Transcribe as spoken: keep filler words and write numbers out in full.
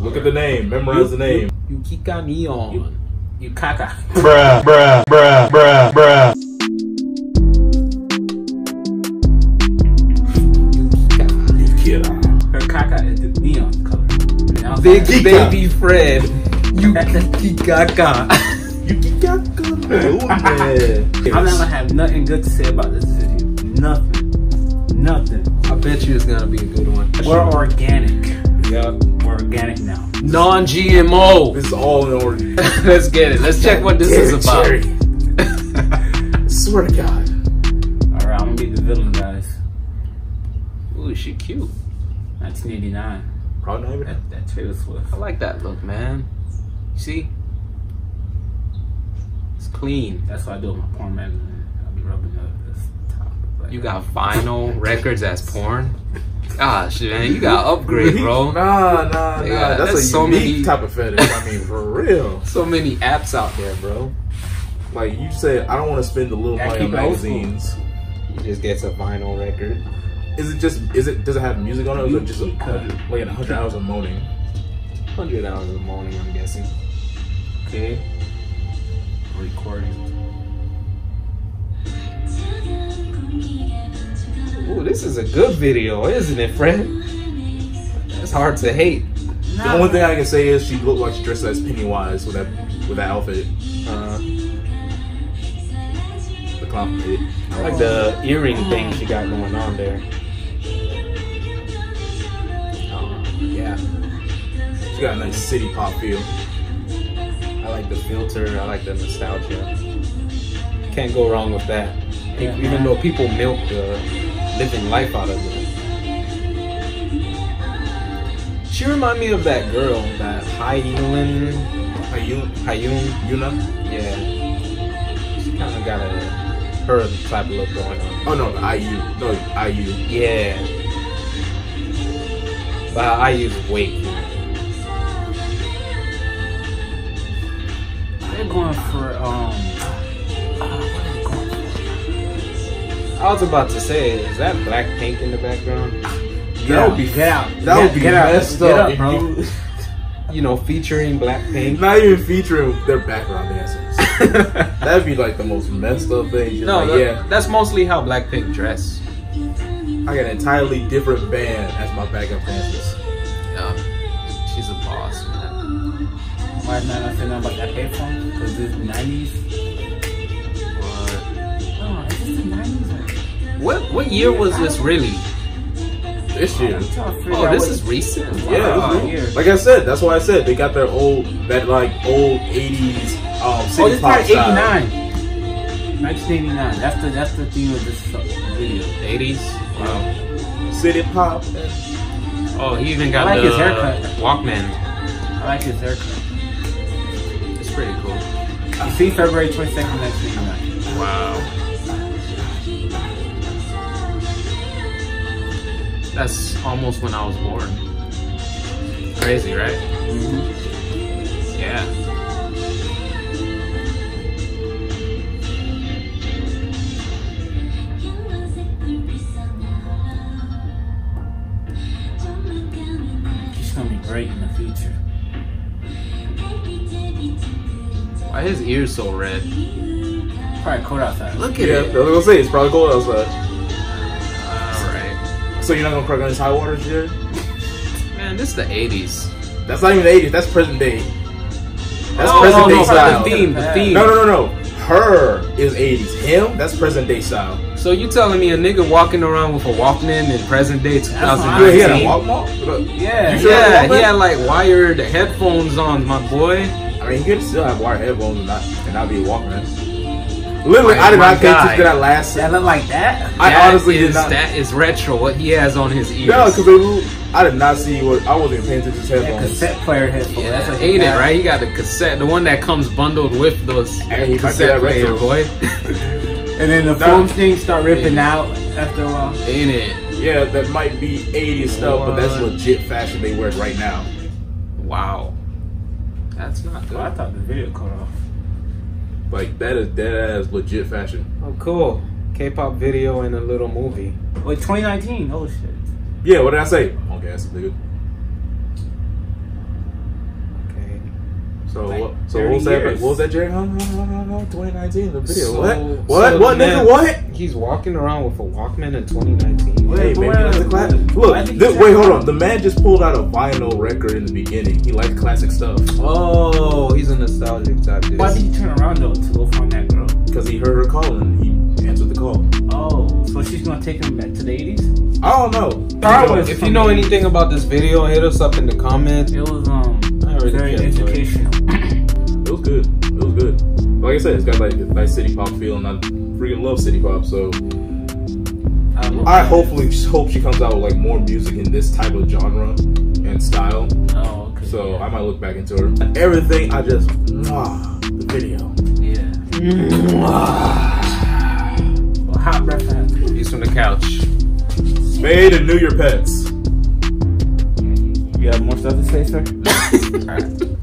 Look at the name. Memorize the name. Yukika Neon. Yukaka. Bruh, bruh, bruh, bruh, bruh. Yukika. Yukika. Her caca is the neon color. Big baby Fred. Yukikaka. Yukikaka. Oh, man. I'm not gonna have nothing good to say about this video. Nothing. Nothing. I bet you it's gonna be a good one. We're organic. Yep. We're organic now. Non G M O. This is all in order. Let's get it. Let's check what this is about. Swear to God. Alright, I'm gonna be the villain, guys. Ooh, she cute. nineteen eighty-nine. Probably not even that, that Taylor Swift. I like that look, man. You see? It's clean. That's what I do with my porn magazine. I'll be rubbing up this top. Like, you got vinyl records as porn? Gosh, man, you gotta upgrade, bro. Nah, nah, they nah. Got, that's, that's a so unique many... type of fetish. I mean, for real. So many apps out there, bro. Like you said, I don't want to spend a little yeah, money on magazines. You just gets a vinyl record. Is it just? Is it? Does it have music on it? Or is it just a hundred, like a hundred hours of moaning? Hundred hours of moaning, I'm guessing. Okay. Recording. Ooh, this is a good video, isn't it, friend? It's hard to hate. No. The only thing I can say is she looked like she dressed as Pennywise with that with that outfit. Uh, the clown fit. I like the earring thing she got going on there. Oh, yeah. She got a nice city pop feel. I like the filter. I like the nostalgia. Can't go wrong with that. Yeah, even man. Though people milk the living life out of it. She remind me of that girl, that Hyun, Hyun, Hyun, Yuna. Yeah, she kind of got a her type of look going on. Oh no, the I U, no I U. Yeah, but I U's weight. They're going for um. I was about to say, is that Blackpink in the background? That yeah. would be yeah. That yeah, would be messed up, up, bro. You, you know, featuring Blackpink. Not even featuring their background dancers. That'd be like the most messed up thing. No, like, that, yeah, that's mostly how Blackpink dress. I got an entirely different band as my backup dancers. Yeah, she's a boss, man. Why not I say nothing about that headphone? Because it's nineties. What what year was this really? This year. Oh, this is recent. Wow. Yeah, like I said, that's why I said they got their old that like old eighties um city oh, this pop is like eighty-nine. nineteen eighty-nine. That's the that's the theme of this video. eighties. Wow. City pop. Oh, he even got I like the his haircut. Walkman. I like his haircut. It's pretty cool. I see February twenty-second next week. Wow. That's almost when I was born. Crazy, right? Mm-hmm. Yeah. She's gonna be great in the future. Why are his ears so red? Probably cold outside. Look at yeah, it. I was gonna say it's probably cold outside. So you're not gonna crack on this high water shit? Man, this is the eighties. That's not even the eighties, that's present day. That's no, present no, no, day style. The theme, the theme. No, no, no, no. Her is eighties. Him, that's present day style. So you telling me a nigga walking around with a Walkman in present day two thousand nineteen? Yeah, he had a Walkman? Yeah, sure yeah, he had like wired headphones on, my boy. I mean, he could still have wired headphones and not, and not be a Walkman. Literally, oh I did not get to that last. That look like that. I that honestly is, did not. That is retro. What he has on his ears. No, because I did not see what I wasn't paying attention to his headphones. That cassette player headphones. Yeah, that's like eight it right. He got the cassette, the one that comes bundled with those and cassette player, boy. And then the foam things start ripping yeah. out after a while. Ain't it? Yeah, that might be eighties stuff, but that's legit fashion they wear right now. Wow, that's not good. Well, I thought the video cut off. Like, that is dead-ass legit fashion. Oh, cool. K-pop video and a little movie. Wait, twenty nineteen? Oh, shit. Yeah, what did I say? Punk-ass dude. So like what? So what was that? What was that? Jerry? twenty nineteen. The video. So, what? What? So what? Nigga? What? He's walking around with a Walkman in twenty nineteen. Wait, maybe that's the class. Look, this, wait, hold on. The man just pulled out a vinyl record in the beginning. He likes classic stuff. Oh, he's a nostalgic type dude. Why did he turn around though to go find that girl? Because he heard her calling. He answered the call. Oh, so she's gonna take him back to the eighties? I don't know. I don't know. If you know anything about this video, hit us up in the comments. It was um very educational. It was good. It was good. Like I said, it's got like a nice city pop feel, and I freaking love city pop. So I, I hopefully hope she comes out with like more music in this type of genre and style. Oh, okay. So yeah. I might look back into her. Everything I just mwah, the video. Yeah. Mwah. Well, hot breath. He's from the couch. Spade and knew your pets. You have more stuff to say, sir? All right.